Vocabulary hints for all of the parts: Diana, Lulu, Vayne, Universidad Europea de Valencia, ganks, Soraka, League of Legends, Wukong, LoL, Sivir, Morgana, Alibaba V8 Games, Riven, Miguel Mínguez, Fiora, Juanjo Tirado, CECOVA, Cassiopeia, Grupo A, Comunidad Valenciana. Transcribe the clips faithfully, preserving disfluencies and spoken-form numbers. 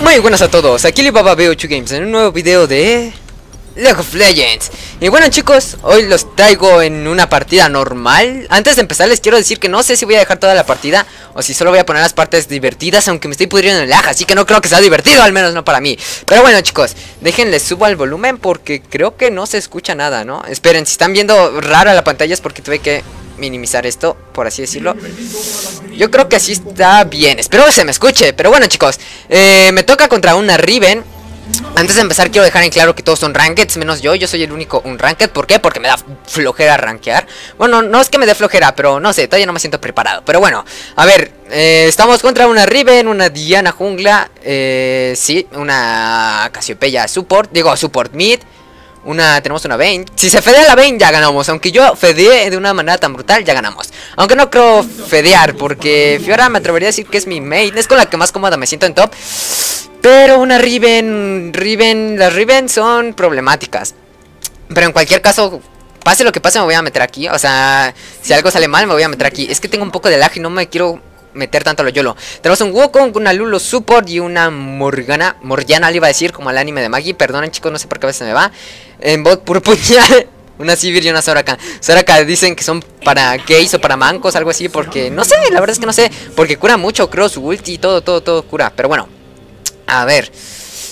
Muy buenas a todos, aquí Alibaba V ocho Games en un nuevo video de League of Legends. Y bueno chicos, hoy los traigo en una partida normal. Antes de empezar les quiero decir que no sé si voy a dejar toda la partida o si solo voy a poner las partes divertidas, aunque me estoy pudriendo en el lag, así que no creo que sea divertido, al menos no para mí. Pero bueno chicos, déjenles subo al volumen porque creo que no se escucha nada, ¿no? Esperen, si están viendo rara la pantalla es porque tuve que minimizar esto, por así decirlo. Yo creo que así está bien, espero que se me escuche. Pero bueno chicos, eh, me toca contra una Riven. Antes de empezar quiero dejar en claro que todos son rankeds, menos yo, yo soy el único un ranked. ¿Por qué? Porque me da flojera rankear. Bueno, no es que me dé flojera, pero no sé, todavía no me siento preparado. Pero bueno, a ver, eh, estamos contra una Riven, una Diana jungla, eh, sí, una Cassiopeia support, digo support mid. Una, tenemos una Vayne. Si se fedea la Vayne ya ganamos. Aunque yo fedeé de una manera tan brutal ya ganamos. Aunque no creo fedear porque Fiora me atrevería a decir que es mi main. Es con la que más cómoda me siento en top. Pero una Riven, Riven, las Riven son problemáticas. Pero en cualquier caso, pase lo que pase me voy a meter aquí. O sea, si algo sale mal me voy a meter aquí. Es que tengo un poco de lag y no me quiero meter tanto a lo YOLO. Tenemos un Wukong, una Lulu support y una Morgana. Morgana le iba a decir, como el anime de Maggie. Perdonen chicos, no sé por qué a veces me va. En bot puro puñal. Una Sivir y una Soraka. Soraka dicen que son para gays o para mancos, algo así, porque no sé, la verdad es que no sé, porque cura mucho, creo, su ulti, todo, todo, todo cura. Pero bueno, a ver,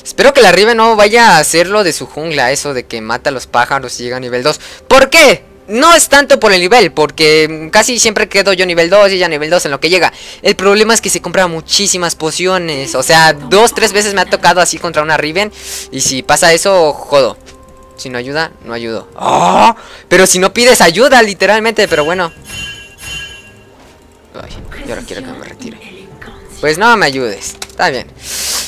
espero que la Riven no vaya a hacerlo de su jungla, eso de que mata a los pájaros y llega a nivel dos. ¿Por qué? No es tanto por el nivel, porque casi siempre quedo yo nivel dos y ya nivel dos en lo que llega. El problema es que se compra muchísimas pociones. O sea, dos, tres veces me ha tocado así contra una Riven. Y si pasa eso, jodo. Si no ayuda, no ayudo. ¡Oh! Pero si no pides ayuda, literalmente, pero bueno. Ay, yo ahora quiero que me retire. Pues no me ayudes, está bien.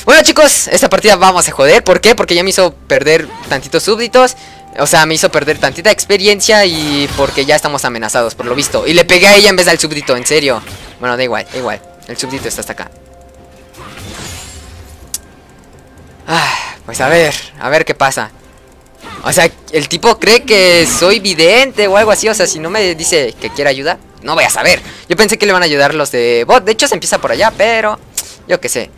Bueno chicos, esta partida vamos a joder. ¿Por qué? Porque ya me hizo perder tantitos súbditos. O sea, me hizo perder tantita experiencia y porque ya estamos amenazados, por lo visto. Y le pegué a ella en vez del súbdito, en serio. Bueno, da igual, da igual. El súbdito está hasta acá. Ah, pues a ver, a ver qué pasa. O sea, el tipo cree que soy vidente o algo así. O sea, si no me dice que quiere ayuda, no voy a saber. Yo pensé que le van a ayudar los de bot. De hecho, se empieza por allá, pero yo qué sé.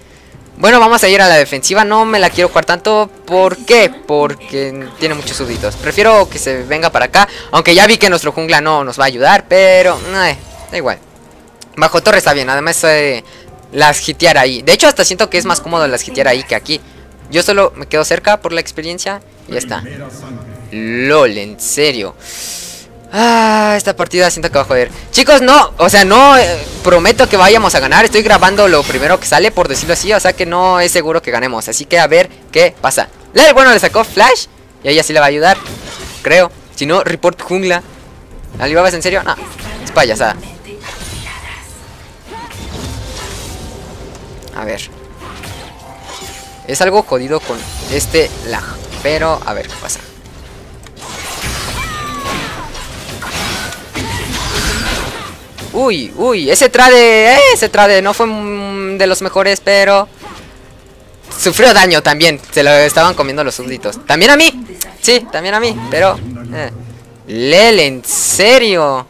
Bueno, vamos a ir a la defensiva, no me la quiero jugar tanto. ¿Por qué? Porque tiene muchos súbditos. Prefiero que se venga para acá, aunque ya vi que nuestro jungla no nos va a ayudar, pero eh, da igual. Bajo torre está bien, además eh, las hitear ahí. De hecho hasta siento que es más cómodo las hitear ahí que aquí. Yo solo me quedo cerca por la experiencia y ya está. LOL, en serio. Ah, esta partida siento que va a joder. Chicos, no, o sea, no eh, prometo que vayamos a ganar. Estoy grabando lo primero que sale, por decirlo así. O sea que no es seguro que ganemos. Así que a ver qué pasa. La, bueno, le sacó Flash. Y ella sí le va a ayudar, creo. Si no, report jungla. ¿Alibaba, en serio? No, es payasada. A ver. Es algo jodido con este lag. Pero a ver qué pasa. Uy, uy, ese trade, eh, ese trade no fue mm, de los mejores, pero sufrió daño también. Se lo estaban comiendo los súbditos. También a mí, sí, también a mí, pero eh. Lel, en serio.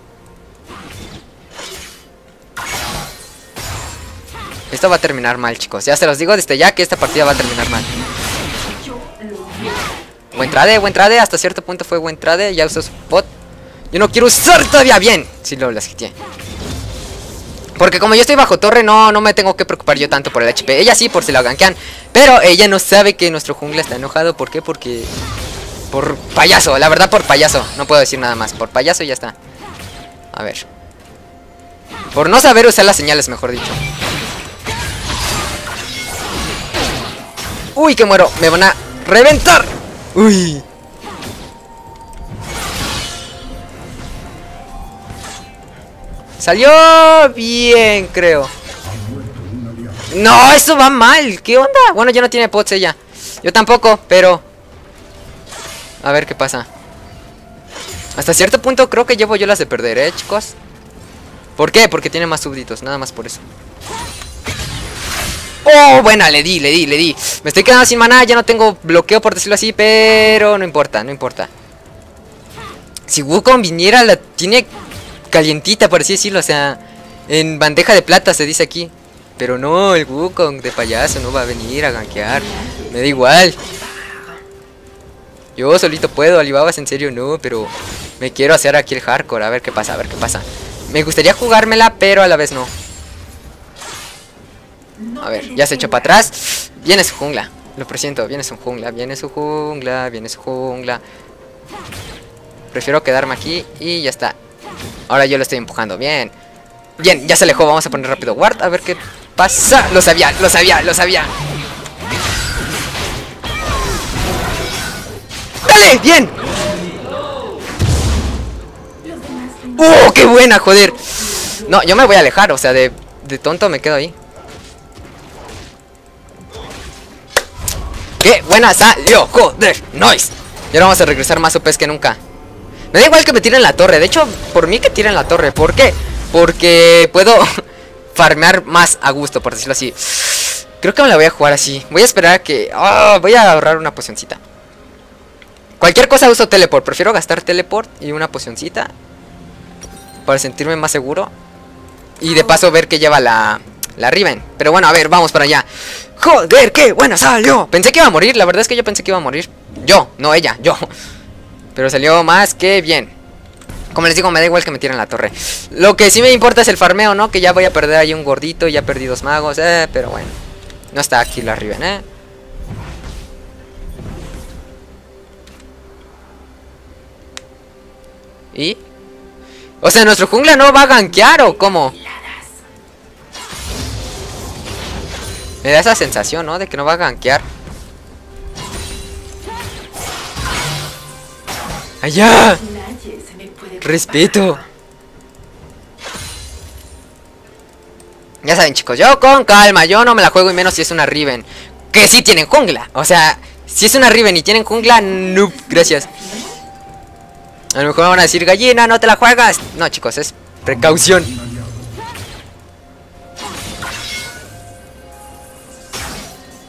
Esto va a terminar mal, chicos. Ya se los digo desde ya que esta partida va a terminar mal. Buen trade, buen trade, hasta cierto punto fue buen trade. Ya usó su pot. Yo no quiero usar todavía bien. Si lo las hiteé. Porque como yo estoy bajo torre, no, no me tengo que preocupar yo tanto por el H P. Ella sí, por si la gankean. Pero ella no sabe que nuestro jungla está enojado. ¿Por qué? Porque... por payaso, la verdad por payaso. No puedo decir nada más, por payaso y ya está. A ver. Por no saber usar las señales, mejor dicho. Uy, que muero, me van a reventar. Uy. Salió bien, creo. No, eso va mal. ¿Qué onda? Bueno, ya no tiene pots ella. Yo tampoco, pero a ver qué pasa. Hasta cierto punto creo que llevo yo las de perder, ¿eh, chicos? ¿Por qué? Porque tiene más súbditos, nada más por eso. Oh, buena, le di, le di, le di. Me estoy quedando sin maná, ya no tengo bloqueo por decirlo así, pero no importa, no importa. Si Wukong viniera, la tiene... calientita, por así decirlo, o sea, en bandeja de plata se dice aquí. Pero no, el Wukong de payaso no va a venir a gankear. Me da igual. Yo solito puedo, Alibabas en serio no, pero me quiero hacer aquí el hardcore. A ver qué pasa, a ver qué pasa. Me gustaría jugármela, pero a la vez no. A ver, ya se echó para atrás. Viene su jungla. Lo presiento, viene su jungla, viene su jungla, viene su jungla. Prefiero quedarme aquí y ya está. Ahora yo lo estoy empujando, bien. Bien, ya se alejó, vamos a poner rápido ward, a ver qué pasa. Lo sabía, lo sabía, lo sabía. ¡Dale! ¡Bien! ¡Uh! ¡Qué buena, joder! No, yo me voy a alejar, o sea, de, de tonto me quedo ahí. ¡Qué buena salió! ¡Joder! ¡Nice! Y ahora vamos a regresar más O Pes que nunca. Me da igual que me tiren la torre. De hecho, por mí que tiren la torre. ¿Por qué? Porque puedo farmear más a gusto, por decirlo así. Creo que me la voy a jugar así. Voy a esperar a que... Oh, voy a ahorrar una pocioncita. Cualquier cosa uso teleport. Prefiero gastar teleport y una pocioncita para sentirme más seguro. Y de paso ver que lleva la... la Riven. Pero bueno, a ver, vamos para allá. ¡Joder, qué buena salió! Pensé que iba a morir, la verdad es que yo pensé que iba a morir. Yo, no ella, yo. Pero salió más que bien. Como les digo, me da igual que me tiren la torre. Lo que sí me importa es el farmeo, ¿no? Que ya voy a perder ahí un gordito y ya perdí dos magos, eh, pero bueno. No está aquí la Riven, eh. ¿Y? O sea, ¿nuestro jungla no va a gankear o cómo? Me da esa sensación, ¿no? De que no va a gankear. ¡Allá! ¡Respeto! Ya saben, chicos, yo con calma. Yo no me la juego, y menos si es una Riven. Que sí tienen jungla. O sea, si es una Riven y tienen jungla, no, gracias. A lo mejor me van a decir, gallina, no te la juegas. No, chicos, es precaución.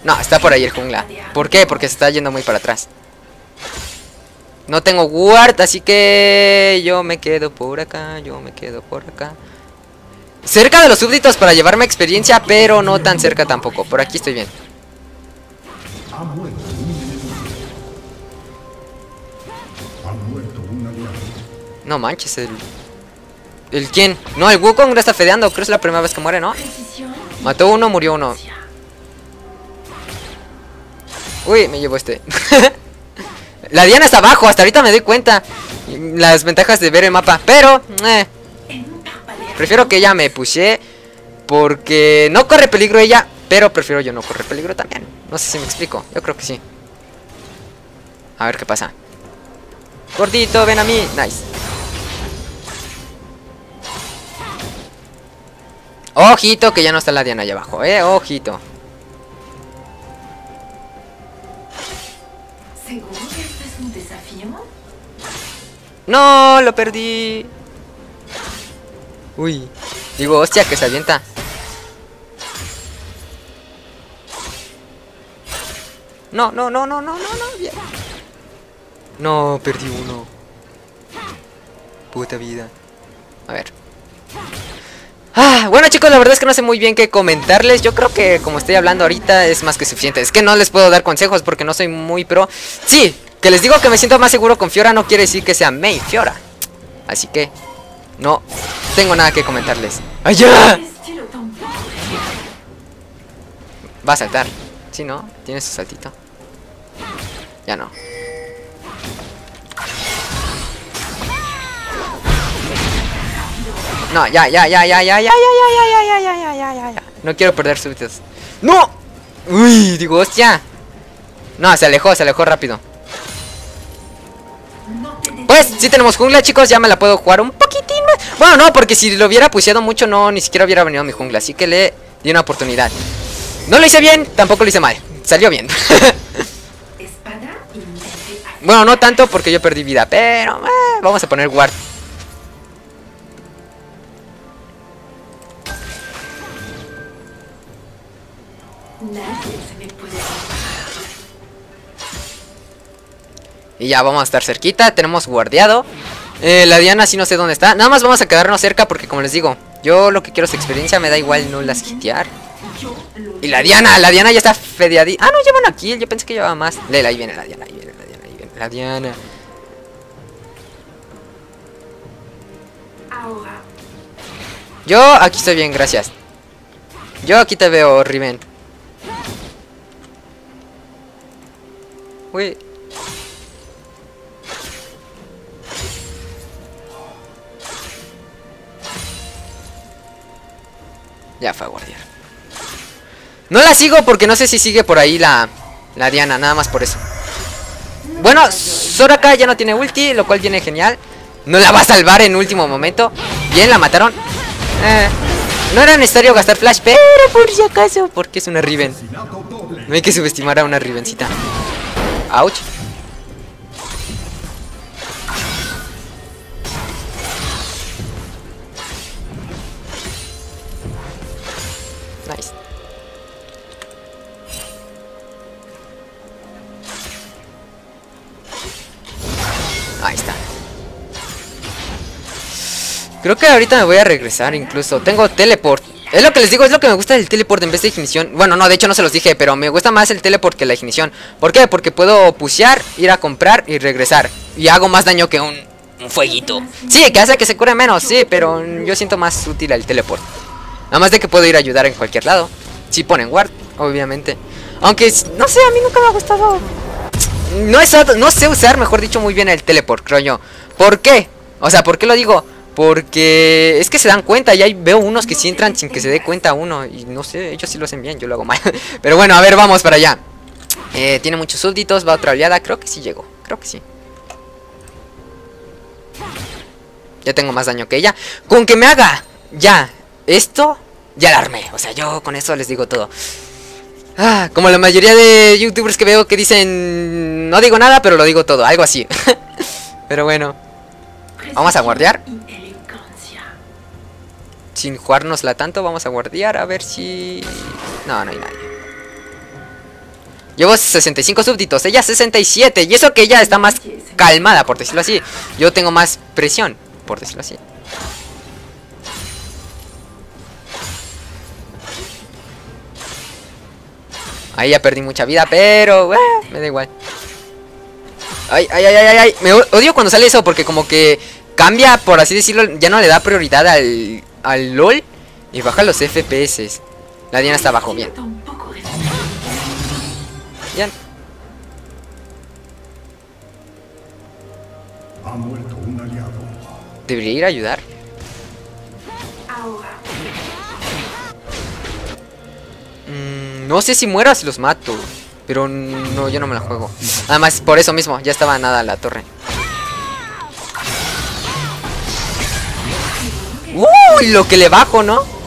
No, está por ahí el jungla. ¿Por qué? Porque se está yendo muy para atrás. No tengo ward, así que yo me quedo por acá, yo me quedo por acá. Cerca de los súbditos para llevarme experiencia, pero no tan cerca tampoco. Por aquí estoy bien. No manches, el... ¿El quién? No, el Wukong lo está fedeando, creo que es la primera vez que muere, ¿no? Mató uno, murió uno. Uy, me llevo este. La Diana está abajo, hasta ahorita me doy cuenta. Las ventajas de ver el mapa. Pero, eh, prefiero que ella me pushe, porque no corre peligro ella, pero prefiero yo no correr peligro también. No sé si me explico, yo creo que sí. A ver qué pasa. Gordito, ven a mí, nice. Ojito que ya no está la Diana allá abajo, eh, ojito. No, lo perdí. Uy, digo, hostia, que se avienta. No, no, no, no, no, no, no, bien. No, perdí uno. Puta vida. A ver. Ah, bueno, chicos, la verdad es que no sé muy bien qué comentarles. Yo creo que como estoy hablando ahorita es más que suficiente. Es que no les puedo dar consejos porque no soy muy pro. Sí. Que les digo que me siento más seguro con Fiora no quiere decir que sea May Fiora. Así que no tengo nada que comentarles. ¡Allá! Va a saltar. Sí, ¿no? Tiene su saltito. Ya no. No, ya, ya, ya, ya, ya, ya, ya, ya, ya, ya, ya, ya, ya, ya. No quiero perder súbitos. ¡No! Uy, digo, hostia. No, se alejó, se alejó rápido. Pues, si sí tenemos jungla, chicos, ya me la puedo jugar un poquitín más. Bueno, no, porque si lo hubiera pusheado mucho, no, ni siquiera hubiera venido a mi jungla. Así que le di una oportunidad. No lo hice bien, tampoco lo hice mal. Salió bien. Bueno, no tanto porque yo perdí vida, pero eh, vamos a poner ward. Y ya vamos a estar cerquita, tenemos guardeado. eh, La Diana sí no sé dónde está. Nada más vamos a quedarnos cerca porque como les digo, yo lo que quiero es experiencia, me da igual no las hitear. Y la Diana, la Diana ya está fedeadita. Ah, no, llevan aquí, yo pensé que llevaba más. Lela, ahí viene la Diana, ahí viene la Diana, ahí viene la Diana. Yo aquí estoy bien, gracias. Yo aquí te veo, Riven. Uy. Ya fue a guardiar. No la sigo porque no sé si sigue por ahí la, la Diana, nada más por eso. Bueno, Soraka ya no tiene ulti, lo cual viene genial. No la va a salvar en último momento. Bien, la mataron. Eh, no era necesario gastar flash, pero por si acaso, porque es una Riven. No hay que subestimar a una Rivencita. Ouch. Nice. Ahí está. Creo que ahorita me voy a regresar incluso. Tengo teleport. Es lo que les digo, es lo que me gusta del teleport en vez de ignición. Bueno, no, de hecho no se los dije, pero me gusta más el teleport que la ignición. ¿Por qué? Porque puedo pushear, ir a comprar y regresar. Y hago más daño que un, un fueguito. Sí, que hace que se cure menos, sí, pero yo siento más útil el teleport. Nada más de que puedo ir a ayudar en cualquier lado. Si ponen ward, obviamente. Aunque, no sé, a mí nunca me ha gustado. No, es, no sé usar, mejor dicho, muy bien el teleport, creo yo. ¿Por qué? O sea, ¿por qué lo digo? Porque es que se dan cuenta y ahí veo unos que sí entran sin que se dé cuenta uno. Y no sé, ellos sí lo hacen bien, yo lo hago mal. Pero bueno, a ver, vamos para allá. eh, Tiene muchos súbditos, va otra oleada. Creo que sí llegó, creo que sí. Ya tengo más daño que ella. Con que me haga ya esto, ya la armé. O sea, yo con eso les digo todo. Ah, como la mayoría de youtubers que veo que dicen: no digo nada, pero lo digo todo, algo así. Pero bueno, vamos a guardear. Sin jugárnosla tanto, vamos a guardiar. A ver si... No, no hay nadie. Llevo sesenta y cinco súbditos, ella sesenta y siete. Y eso que ella está más calmada, por decirlo así. Yo tengo más presión, por decirlo así. Ahí ya perdí mucha vida, pero... Bueno, me da igual. Ay, ay, ay, ay, ay. Me odio cuando sale eso porque como que cambia, por así decirlo. Ya no le da prioridad al... al LoL y baja los F P S. La Diana está abajo, bien. Bien. Debería ir a ayudar. Mm, no sé si muero o si los mato, pero no, yo no me la juego. Además, por eso mismo, ya estaba nada la torre. ¡Uh! Lo que le bajo, ¿no?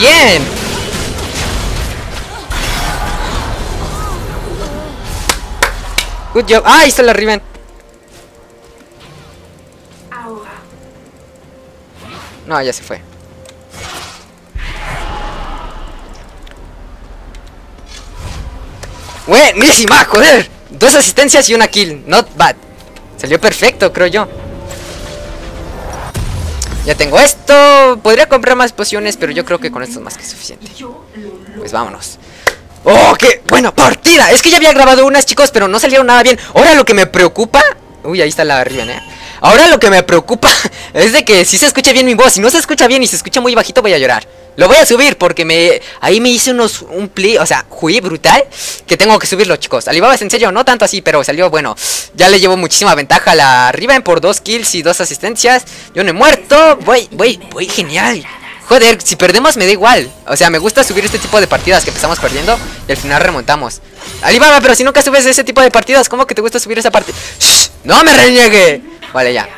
Bien. Good job. Ah, ahí está la Riven. No, ya se fue. Güey, mira si más, joder. Dos asistencias y una kill. Not bad. Salió perfecto, creo yo. Ya tengo esto. Podría comprar más pociones, pero yo creo que con esto es más que suficiente. Pues vámonos. ¡Oh, qué buena partida! Es que ya había grabado unas, chicos, pero no salieron nada bien. Ahora lo que me preocupa... Uy, ahí está la Riven, ¿eh? Ahora lo que me preocupa es de que si se escucha bien mi voz. Si no se escucha bien y se escucha muy bajito, voy a llorar. Lo voy a subir porque me... Ahí me hice unos... Un play... O sea, jugué brutal que tengo que subirlo, chicos. Alibaba, en serio, no tanto así, pero salió bueno. Ya le llevo muchísima ventaja a la Riven por dos kills y dos asistencias. Yo no he muerto. Voy, voy, voy genial. Joder, si perdemos me da igual. O sea, me gusta subir este tipo de partidas que empezamos perdiendo y al final remontamos. Alibaba, pero si nunca subes ese tipo de partidas, ¿cómo que te gusta subir esa parte? ¡No me reniegue! Vale, ya.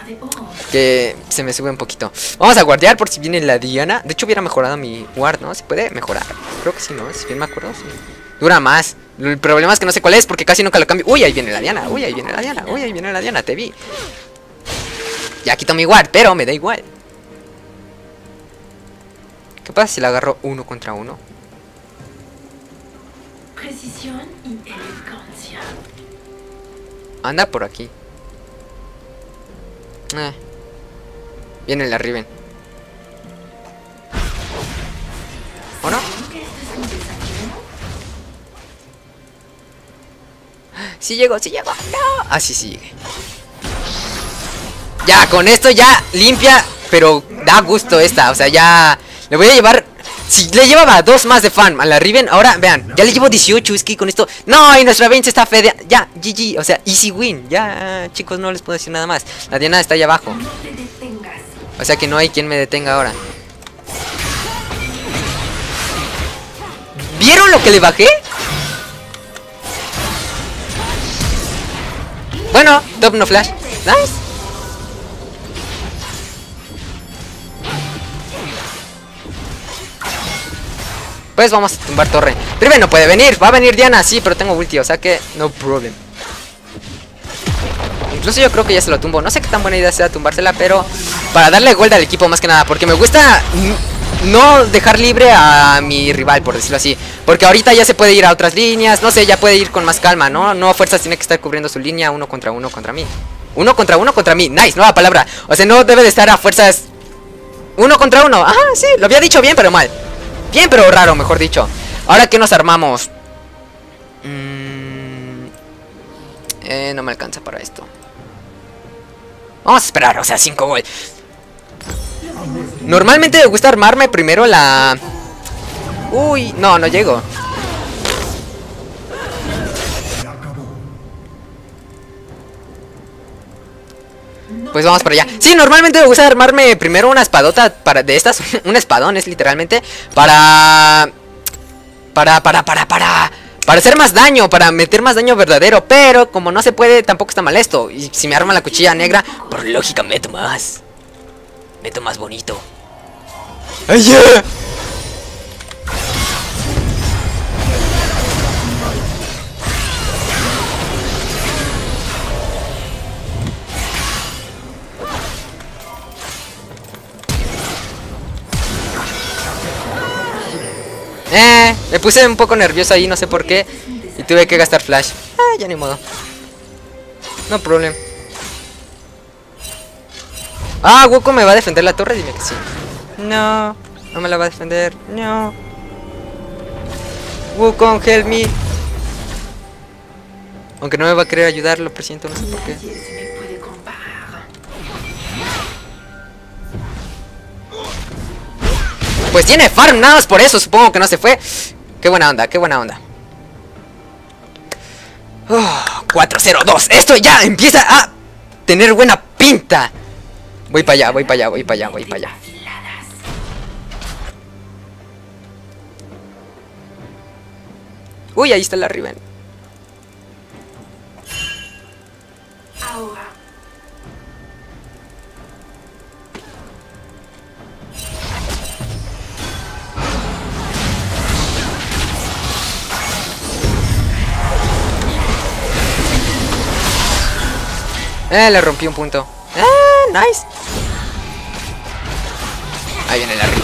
que se me sube un poquito. Vamos a guardear por si viene la Diana. De hecho hubiera mejorado mi guard, ¿no? ¿Se puede mejorar? Creo que sí, ¿no? Si bien me acuerdo, sí. Dura más. El problema es que no sé cuál es porque casi nunca lo cambio. Uy, ahí viene la Diana, uy, ahí viene la Diana, uy, ahí viene la Diana, te vi. Ya quito mi guard, pero me da igual. ¿Qué pasa si la agarro uno contra uno? Precisión y elegancia. Anda por aquí. Eh. Viene la Riven. ¿O no? Sí llegó, sí llegó. No. Ah, sí, sí llegué. Ya, con esto ya limpia, pero da gusto esta. O sea, ya le voy a llevar... Si le llevaba dos más de farm a la Riven, ahora, vean, ya le llevo dieciocho, es que con esto... No, y nuestra Vayne se está fedea... Ya, G G, o sea, easy win, ya, chicos, no les puedo decir nada más. La Diana está allá abajo. O sea que no hay quien me detenga ahora. ¿Vieron lo que le bajé? Bueno, top no flash. Nice. Pues vamos a tumbar torre. Riven no puede venir, va a venir Diana, sí, pero tengo ulti, o sea que no problem. Incluso yo creo que ya se lo tumbo, no sé qué tan buena idea sea tumbársela, pero para darle gold al equipo más que nada, porque me gusta no dejar libre a mi rival, por decirlo así. Porque ahorita ya se puede ir a otras líneas, no sé, ya puede ir con más calma, ¿no? No a fuerzas tiene que estar cubriendo su línea uno contra uno contra mí. Uno contra uno contra mí, nice, nueva palabra. O sea, no debe de estar a fuerzas uno contra uno, ajá, sí, lo había dicho bien pero mal. Bien, pero raro, mejor dicho. Ahora, ¿qué nos armamos? Mm... Eh, no me alcanza para esto. Vamos a esperar, o sea, cinco gol. Normalmente me gusta armarme primero la... Uy, no, no llego. Pues vamos para allá. Sí, normalmente me gusta armarme primero una espadota para de estas. Un espadón es literalmente para... Para, para, para, para... Para hacer más daño, para meter más daño verdadero. Pero como no se puede, tampoco está mal esto. Y si me arma la cuchilla negra, por lógica meto más. Meto más bonito. ¡Ay, yeah! Eh, me puse un poco nervioso ahí, no sé por qué. Y tuve que gastar flash. Ah, ya ni modo. No problem. Ah, Wukong me va a defender la torre, dime que sí. No, no me la va a defender. No. Wukong, help me. Aunque no me va a querer ayudar, lo presiento, no sé por qué. Pues tiene farm, nada más por eso, supongo que no se fue. Qué buena onda, qué buena onda. Oh, cuatro cero dos, esto ya empieza a tener buena pinta. Voy para allá, voy para allá, voy para allá, voy para allá. Uy, ahí está la Riven. Eh, le rompí un punto. Eh, nice. Ahí viene la Riven.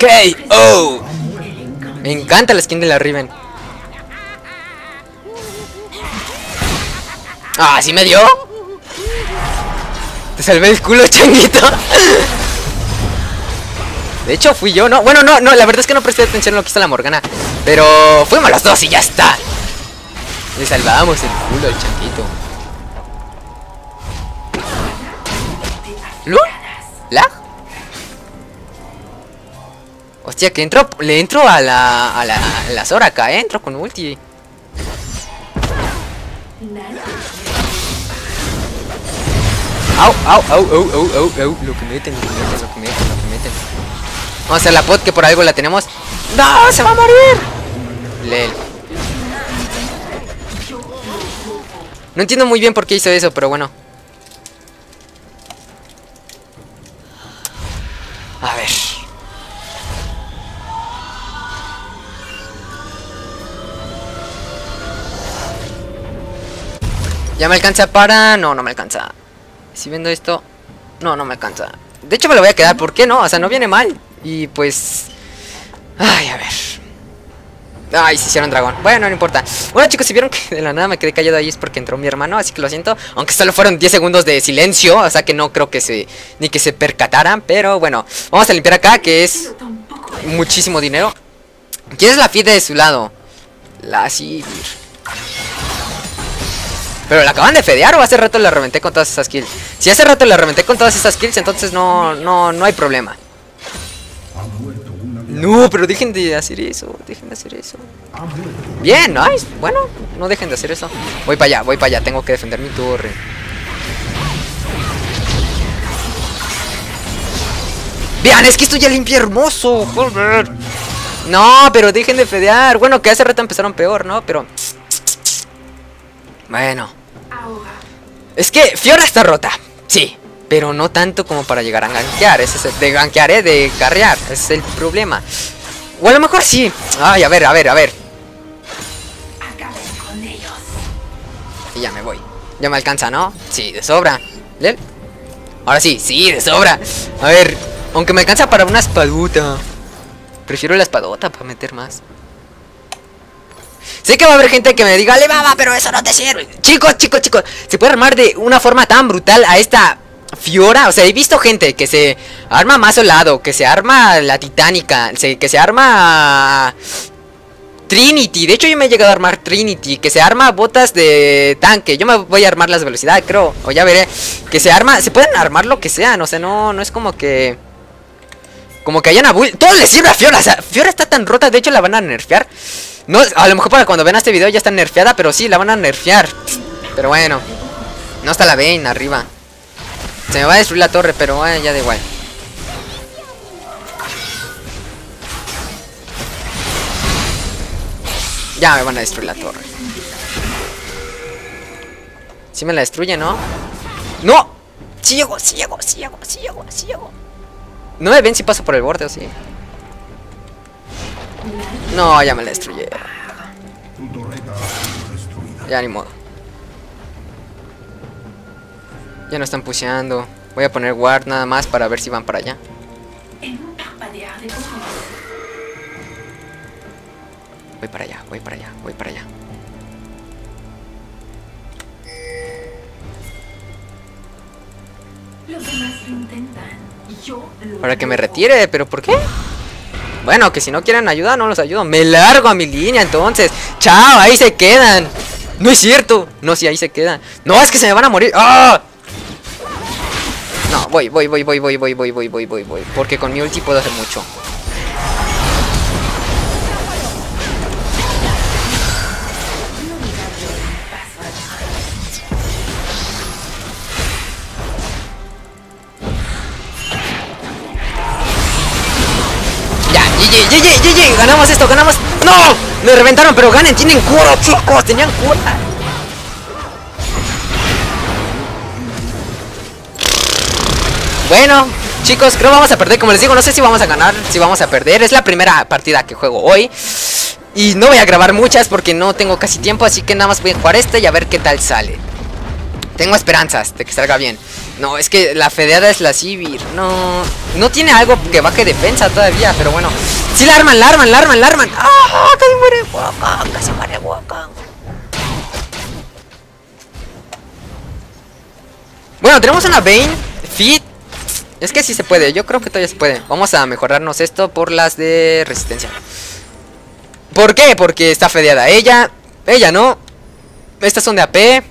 K O. Me encanta la skin de la Riven. Ah, ¿sí me dio? Te salvé el culo, changuito. De hecho fui yo, ¿no? Bueno, no, no, la verdad es que no presté atención a lo que hizo la Morgana. Pero fuimos los dos y ya está. Le salvamos el culo al changuito. ¿Lul? ¿Lag? Hostia, que entro, le entro a la, a la, a la Soraka, ¿eh? Entro con ulti. Au, au, au, au, au, au, au. Lo que meten, lo que meten, lo que meten, lo que meten. Vamos a hacer la pot que por algo la tenemos. ¡No! ¡Se va a morir! Lel. No entiendo muy bien por qué hizo eso, pero bueno. A ver. Ya me alcanza para... No, no me alcanza. Si vendo esto... No, no me alcanza. De hecho me lo voy a quedar, ¿por qué no? O sea, no viene mal. Y pues... Ay, a ver... Ay, se hicieron dragón. Bueno, no importa. Bueno, chicos, si vieron que de la nada me quedé callado ahí es porque entró mi hermano, así que lo siento. Aunque solo fueron diez segundos de silencio, o sea que no creo que se... Ni que se percataran, pero bueno. Vamos a limpiar acá, que es... Muchísimo dinero. ¿Quién es la F I D de su lado? La Sivir. Pero la acaban de fedear o hace rato la reventé con todas esas kills. Si hace rato la reventé con todas esas kills, entonces no, no, no hay problema. No, pero dejen de hacer eso, dejen de hacer eso. Bien, nice, bueno, no dejen de hacer eso. Voy para allá, voy para allá, tengo que defender mi torre. Vean, es que esto ya limpia hermoso, joder. No, pero dejen de fedear. Bueno, que hace rato empezaron peor, ¿no? Pero... Bueno. Es que Fiora está rota. Sí. Pero no tanto como para llegar a gankear. Ese es el de gankear, eh, de carrear. Ese es el problema. O a lo mejor sí. Ay, a ver, a ver, a ver. Y ya me voy. Ya me alcanza, ¿no? Sí, de sobra. ¿Lel? Ahora sí, sí, de sobra. A ver. Aunque me alcanza para una espadota. Prefiero la espadota para meter más. Sé que va a haber gente que me diga, Alibaba, pero eso no te sirve. Chicos, chicos, chicos, se puede armar de una forma tan brutal a esta Fiora. O sea, he visto gente que se arma más solado, que se arma la titánica, que se arma Trinity. De hecho, yo me he llegado a armar Trinity, que se arma botas de tanque. Yo me voy a armar las velocidades, creo, o ya veré. Que se arma, se pueden armar lo que sean. O sea, no, no es como que... Como que hayan abul... Todo le sirve a Fiora. O sea, Fiora está tan rota, de hecho la van a nerfear. No, a lo mejor para cuando vean este video ya está nerfeada, pero sí, la van a nerfear. Pero bueno. No está la Vayne arriba. Se me va a destruir la torre, pero bueno, ya da igual. Ya me van a destruir la torre. Si me la destruye, ¿no? ¡No! Sí llego, sí llego, sí llego, sí llego, sí llego. No me ven si paso por el borde o sí. No, ya me la destruye. Ya ni modo. Ya no están pusheando. Voy a poner ward nada más para ver si van para allá. Voy para allá, voy para allá, voy para allá. Los demás lo intentan. Para que me retire, pero ¿por qué? Bueno, que si no quieren ayuda, no los ayudo. Me largo a mi línea, entonces. Chao, ahí se quedan. No es cierto. No, sí, ahí se quedan. No, es que se me van a morir. ¡Ah! No, voy, voy, voy, voy, voy, voy, voy, voy, voy, voy, voy. Porque con mi ulti puedo hacer mucho. G G, G G, ganamos esto, ganamos. ¡No! Me reventaron, pero ganen, tienen cura, chicos, tenían cura. Bueno, chicos, creo que vamos a perder. Como les digo, no sé si vamos a ganar, si vamos a perder. Es la primera partida que juego hoy. Y no voy a grabar muchas porque no tengo casi tiempo. Así que nada más voy a jugar este y a ver qué tal sale. Tengo esperanzas de que salga bien. No, es que la fedeada es la Sivir. No, no tiene algo que baje defensa todavía, pero bueno. Sí, la arman, la arman, la arman, la arman. ¡Ah! ¡Casi muere Wukong! ¡Casi muere Wukong! Bueno, tenemos una Vayne Fit. Es que sí se puede, yo creo que todavía se puede. Vamos a mejorarnos esto por las de resistencia. ¿Por qué? Porque está fedeada ella. Ella no. Estas son de A P.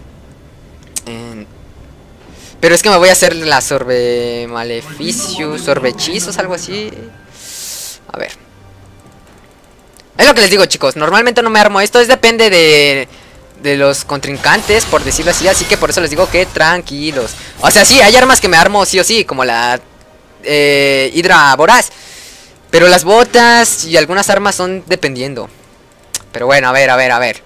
Pero es que me voy a hacer la sorbe maleficios, sorbe hechizos, algo así. A ver. Es lo que les digo, chicos. Normalmente no me armo esto. Es depende de de los contrincantes, por decirlo así. Así que por eso les digo que tranquilos. O sea, sí, hay armas que me armo sí o sí, como la eh, Hidra Voraz. Pero las botas y algunas armas son dependiendo. Pero bueno, a ver, a ver, a ver.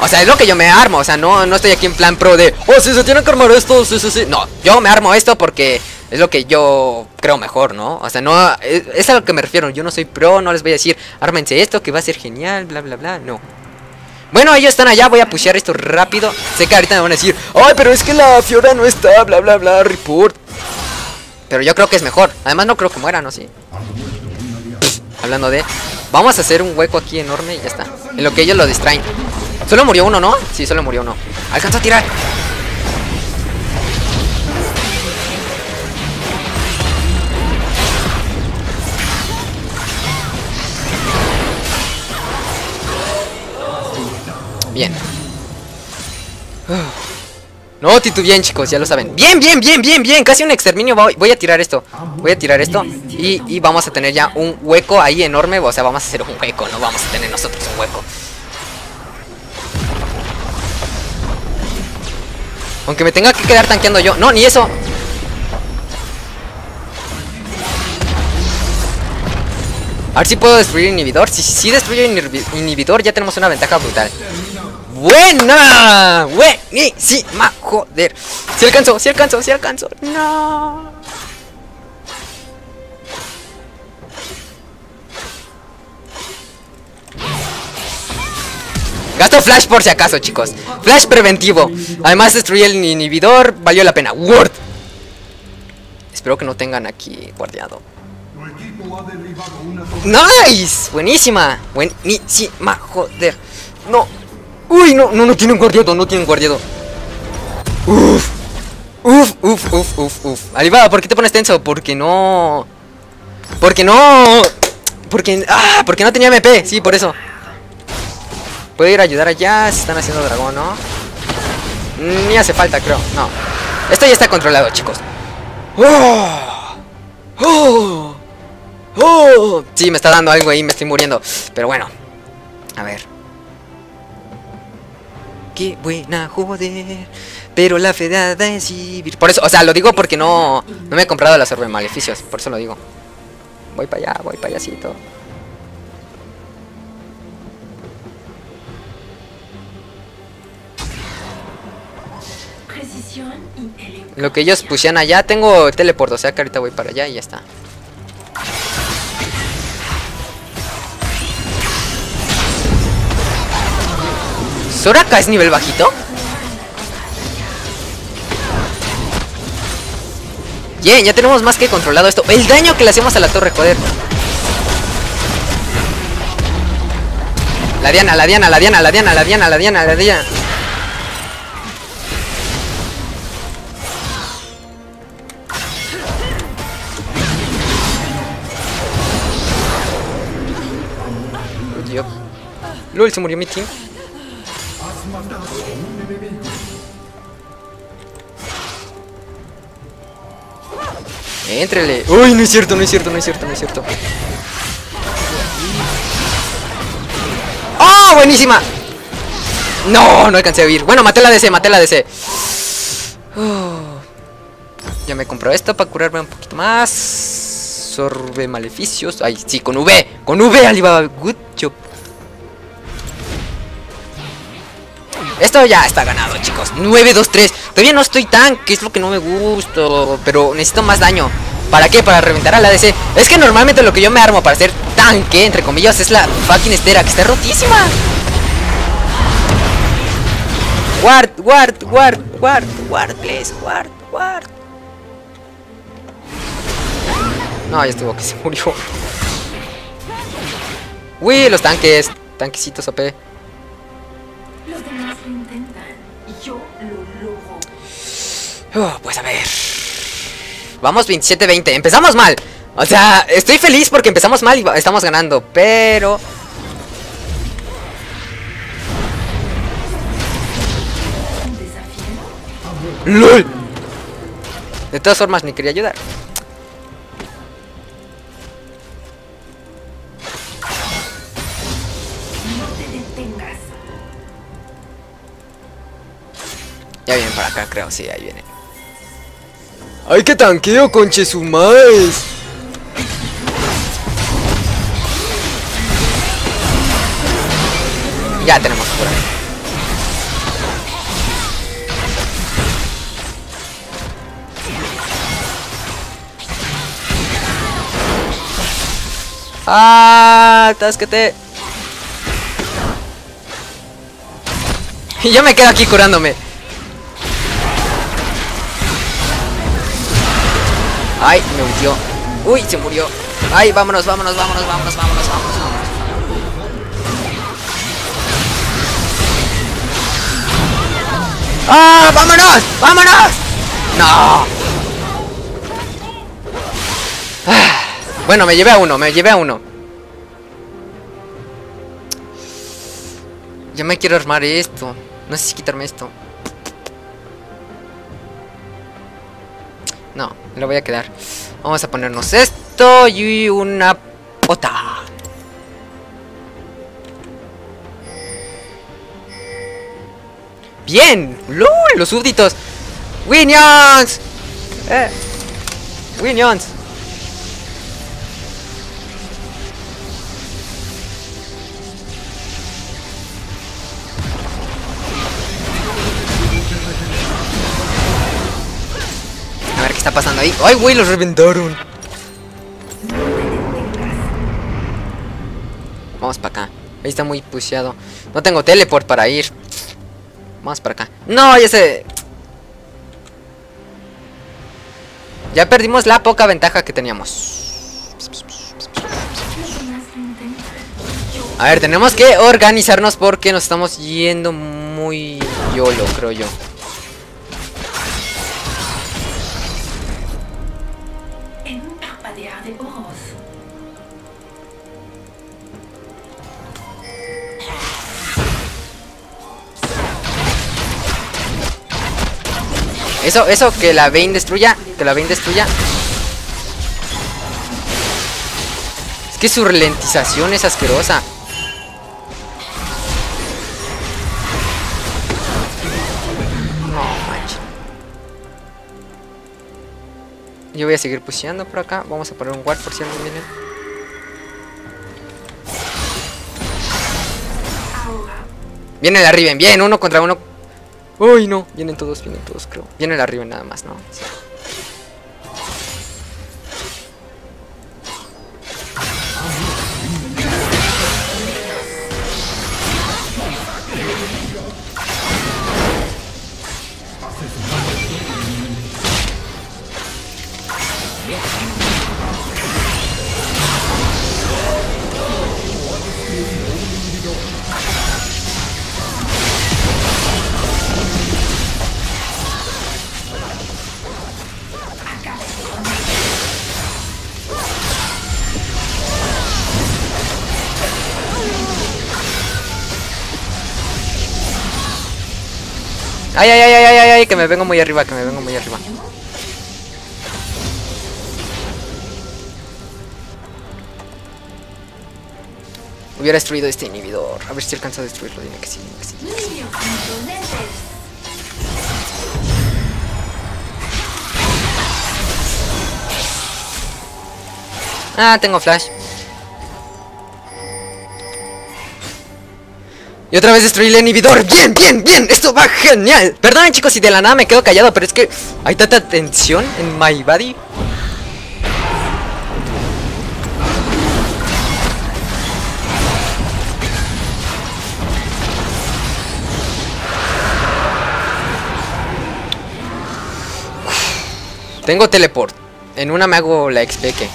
O sea, es lo que yo me armo. O sea, no, no estoy aquí en plan pro de oh, sí, se tienen que armar esto, sí, sí, sí. No, yo me armo esto porque es lo que yo creo mejor, ¿no? O sea, no es, es a lo que me refiero. Yo no soy pro, no les voy a decir ármense esto que va a ser genial, bla, bla, bla, no. Bueno, ellos están allá, voy a pushear esto rápido. Sé que ahorita me van a decir ay, pero es que la Fiora no está, bla, bla, bla, report. Pero yo creo que es mejor. Además no creo que muera, ¿no? Sí. Pff, hablando de... vamos a hacer un hueco aquí enorme y ya está. En lo que ellos lo distraen. Solo murió uno, ¿no? Sí, solo murió uno. Alcanzó a tirar. Bien. Uh. No titubeen, chicos, ya lo saben. Bien, bien, bien, bien, bien, casi un exterminio. Voy a tirar esto, voy a tirar esto y, y vamos a tener ya un hueco ahí enorme. O sea, vamos a hacer un hueco, no vamos a tener nosotros un hueco. Aunque me tenga que quedar tanqueando yo. No, ni eso. A ver si puedo destruir inhibidor. Si, si destruyo inhibidor ya tenemos una ventaja brutal. Buena, buenísima, joder. Si alcanzó, si alcanzó, si alcanzó. No. Gasto flash por si acaso, chicos. Flash preventivo. Además destruí el inhibidor, valió la pena. Word. Espero que no tengan aquí guardiado. Nice, buenísima, buenísima, joder. No. Uy, no, no, no tiene un guardiado, no tiene un guardiado. Uf, uf, uf, uf, uf, uf. Alibaba, ¿por qué te pones tenso? Porque no... Porque no... Porque... Ah, porque no tenía M P, sí, por eso. Puedo ir a ayudar allá, se están haciendo dragón, ¿no? Ni hace falta, creo, no. Esto ya está controlado, chicos. Oh, oh, oh. Sí, me está dando algo ahí, me estoy muriendo. Pero bueno, a ver. Qué buena, joder. Pero la fedada es Sivir. Por eso, o sea, lo digo porque no, no me he comprado las orbes maleficios. Por eso lo digo. Voy para allá, voy payasito. Lo que ellos pusieron allá, tengo teleport, o sea que ahorita voy para allá y ya está. ¿Soraka es nivel bajito? Bien, ya tenemos más que controlado esto. El daño que le hacemos a la torre, joder. La Diana, la Diana, la Diana, la Diana, la Diana, la Diana, la Diana. Lul, se murió mi team. Éntrele. Uy, no es cierto, no es cierto, no es cierto, no es cierto. ¡Oh, buenísima! No, no alcancé a huir. Bueno, maté la D C, maté la D C. Oh. Ya me compro esto para curarme un poquito más. Sorbe maleficios. Ay, sí, con V. Con V, Alibaba. Good job. Esto ya está ganado, chicos. nueve dos tres. Todavía no estoy tan, que es lo que no me gusta. Pero necesito más daño. ¿Para qué? Para reventar a la A D C. Es que normalmente lo que yo me armo para ser tanque, entre comillas, es la fucking estera, que está rotísima. Ward, ward, ward, ward, ward, please, ward, ward. No, ya estuvo, que se murió. Uy, los tanques. Tanquecitos O P. Uh, pues a ver. Vamos veintisiete veinte. Empezamos mal. O sea, estoy feliz porque empezamos mal y estamos ganando. Pero... ¡Lol! De todas formas, ni quería ayudar. Ya vienen para acá, creo, sí, ahí vienen. ¡Ay, qué tanqueo, conchesumáis! Ya tenemos por ahí. ¡Ah! ¡Tásquete! Y yo me quedo aquí curándome. ¡Ay! Me hundió. ¡Uy! Se murió. ¡Ay! Vámonos, vámonos, vámonos, vámonos, vámonos, vámonos, vámonos. ¡Ah! ¡Vámonos! ¡Vámonos! ¡No! Ah. Bueno, me llevé a uno, me llevé a uno. Ya me quiero armar esto. No sé si quitarme esto. No, me lo voy a quedar. Vamos a ponernos esto y una pota. ¡Bien! ¡Lul! Los súbditos. ¡Winions! Eh. ¡Winions! Está pasando ahí. ¡Ay, güey! Los reventaron. Vamos para acá. Ahí está muy pusheado. No tengo teleport para ir. Vamos para acá. ¡No! Ya sé. Ya perdimos la poca ventaja que teníamos. A ver, tenemos que organizarnos porque nos estamos yendo muy yolo, creo yo. Eso, eso, que la Vayne destruya, que la Vayne destruya. Es que su ralentización es asquerosa. No manches. Yo voy a seguir pusheando por acá. Vamos a poner un ward por si alguien viene. Viene la Riven, bien, uno contra uno. Uy, no, vienen todos, vienen todos, creo. Vienen arriba nada más, ¿no? Sí. Ay, ay, ay, ay, ay, ay, que me vengo muy arriba, que me vengo muy arriba. Hubiera destruido este inhibidor. A ver si alcanza a destruirlo. Dime que sí, dime que sí, dime que sí. Ah, tengo flash. Y otra vez destruí el inhibidor. Bien, bien, bien. Esto va genial. Perdonen, chicos, si de la nada me quedo callado, pero es que hay tanta tensión en my body. Uf. Tengo teleport. En una me hago la X P que.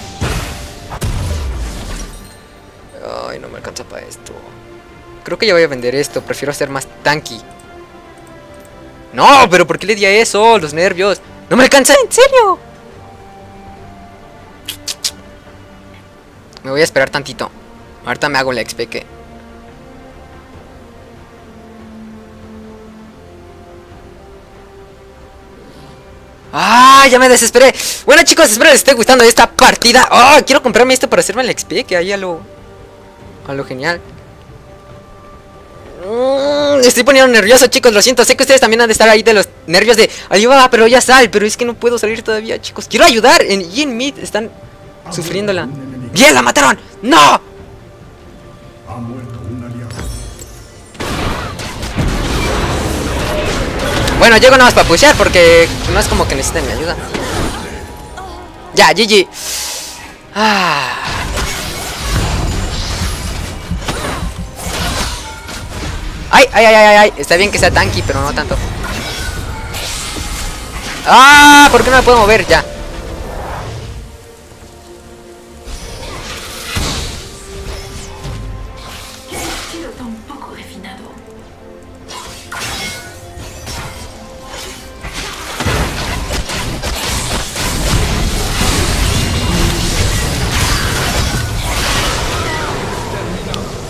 Ay, no me alcanza para esto. Creo que ya voy a vender esto, prefiero ser más tanky. No, pero ¿por qué le di a eso? Los nervios. ¡No me alcanza! ¡En serio! Me voy a esperar tantito. Ahorita me hago la X P que... ¡Ah! Ya me desesperé. Bueno, chicos, espero les esté gustando esta partida. ¡Ah! Oh, quiero comprarme esto para hacerme la X P que ahí a lo... a lo genial. me estoy poniendo nervioso, chicos, lo siento. Sé que ustedes también han de estar ahí de los nervios de ayuda, pero ya sal, pero es que no puedo salir todavía, chicos. Quiero ayudar, en, y en mid están sufriéndola. ¡Bien, la mataron! ¡No! Bueno, llego nada más para pushear porque no es como que necesiten mi ayuda. Ya, G G. Ah. Ay, ay, ay, ay, ay. Está bien que sea tanky, pero no tanto. Ah, ¿por qué no me puedo mover? Ya.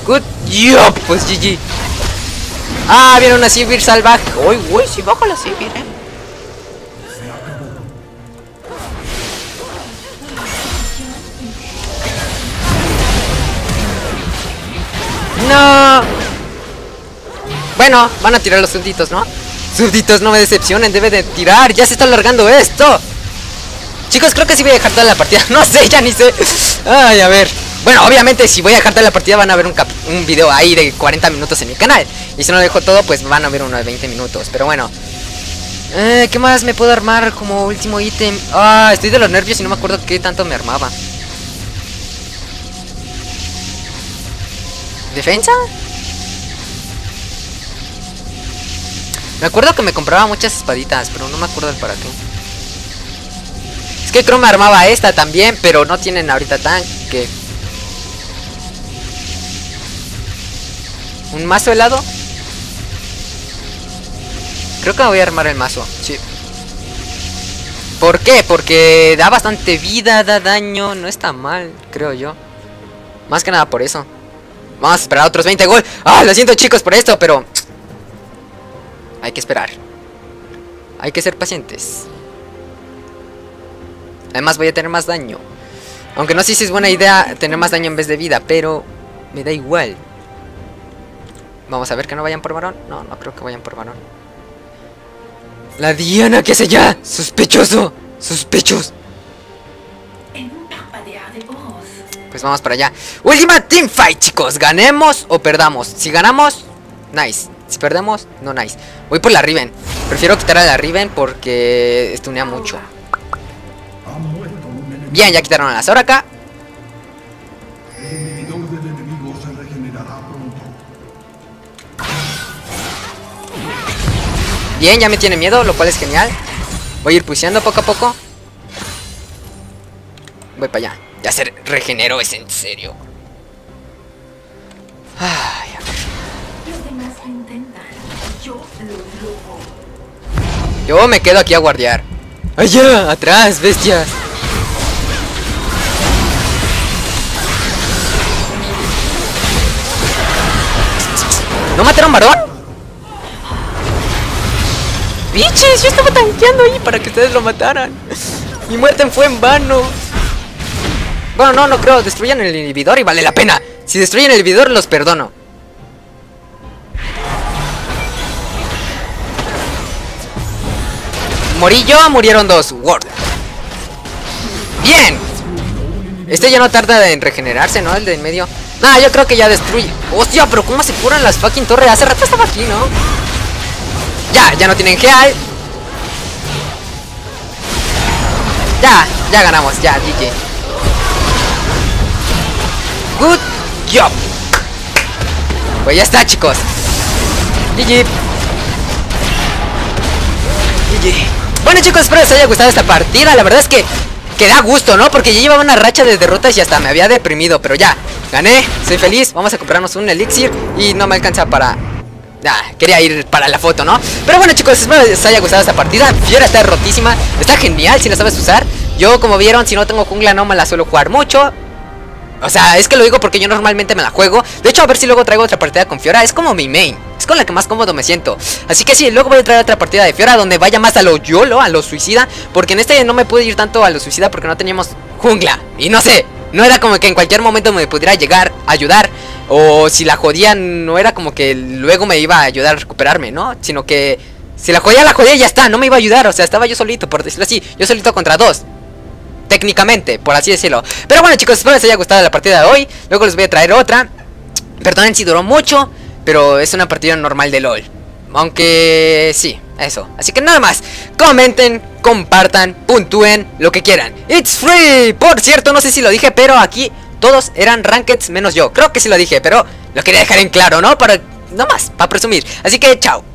Good job, pues G G. Ah, viene una Sivir salvaje. Uy, uy, si baja la Sivir, eh. No. Bueno, van a tirar los súbditos, ¿no? Súbditos, no me decepcionen, debe de tirar. Ya se está alargando esto. Chicos, creo que sí voy a dejar toda la partida. No sé, ya ni sé. Ay, a ver. Bueno, obviamente si voy a dejar toda la partida van a ver un, cap un video ahí de cuarenta minutos en mi canal. Y si no lo dejo todo, pues van a ver uno de veinte minutos. Pero bueno. Eh, ¿Qué más me puedo armar como último ítem? Ah, estoy de los nervios y no me acuerdo qué tanto me armaba. ¿Defensa? Me acuerdo que me compraba muchas espaditas, pero no me acuerdo el para qué. Es que creo me armaba esta también, pero no tienen ahorita tanque. ¿Un mazo helado? Creo que me voy a armar el mazo, sí. ¿Por qué? Porque da bastante vida, da daño, no está mal, creo yo. Más que nada por eso. Vamos a esperar otros veinte gol. Ah, lo siento chicos por esto, pero hay que esperar. Hay que ser pacientes. Además voy a tener más daño. Aunque no sé si es buena idea tener más daño en vez de vida, pero me da igual. Vamos a ver que no vayan por varón. No, no creo que vayan por varón. La Diana, ¿qué hace ya? ¡Sospechoso! ¡Sospechos! Pues vamos para allá. Última teamfight, chicos. ¿Ganemos o perdamos? Si ganamos, nice. Si perdemos, no nice. Voy por la Riven. Prefiero quitar a la Riven porque estunea mucho. Bien, ya quitaron a la Soraka. Bien, ya me tiene miedo, lo cual es genial. Voy a ir pusheando poco a poco. Voy para allá. Ya se regeneró, es en serio. Ay, a ver. Yo me quedo aquí a guardiar. ¡Allá! ¡Atrás, bestias! ¿No mataron varón? ¡Biches! Yo estaba tanqueando ahí para que ustedes lo mataran. Mi muerte fue en vano. Bueno, no, no creo. Destruyan el inhibidor y vale la pena. Si destruyen el inhibidor, los perdono. Morí yo, murieron dos. Word. ¡Bien! Este ya no tarda en regenerarse, ¿no? El de en medio. Nah, yo creo que ya destruye. ¡Hostia! Pero ¿cómo se curan las fucking torres? Hace rato estaba aquí, ¿no? Ya, ya no tienen heal. Ya, ya ganamos, ya, G G. Good job. Pues ya está, chicos. G G. G G. Bueno, chicos, espero les haya gustado esta partida. La verdad es que, que da gusto, ¿no? Porque yo llevaba una racha de derrotas y hasta me había deprimido. Pero ya, gané, soy feliz. Vamos a comprarnos un elixir y no me alcanza para... Ah, quería ir para la foto, ¿no? Pero bueno, chicos, espero les haya gustado esta partida. Fiora está rotísima, está genial si la sabes usar. Yo, como vieron, si no tengo jungla no me la suelo jugar mucho. O sea, es que lo digo porque yo normalmente me la juego. De hecho, a ver si luego traigo otra partida con Fiora. Es como mi main, es con la que más cómodo me siento. Así que sí, luego voy a traer otra partida de Fiora donde vaya más a lo YOLO, a lo suicida. Porque en este no me pude ir tanto a lo suicida porque no teníamos jungla. Y no sé, No era como que en cualquier momento me pudiera llegar a ayudar, o si la jodía no era como que luego me iba a ayudar a recuperarme, ¿no? Sino que si la jodía, la jodía y ya está, no me iba a ayudar. O sea, estaba yo solito, por decirlo así. Yo solito contra dos, técnicamente, por así decirlo. Pero bueno, chicos, espero les haya gustado la partida de hoy. Luego les voy a traer otra. Perdonen si duró mucho, pero es una partida normal de LoL. Aunque sí, eso. Así que nada más, comenten, compartan, puntúen, lo que quieran. It's free. Por cierto, no sé si lo dije, pero aquí todos eran rankeds menos yo. Creo que sí lo dije, pero lo quería dejar en claro, ¿no? Para, nada más, para presumir. Así que chao.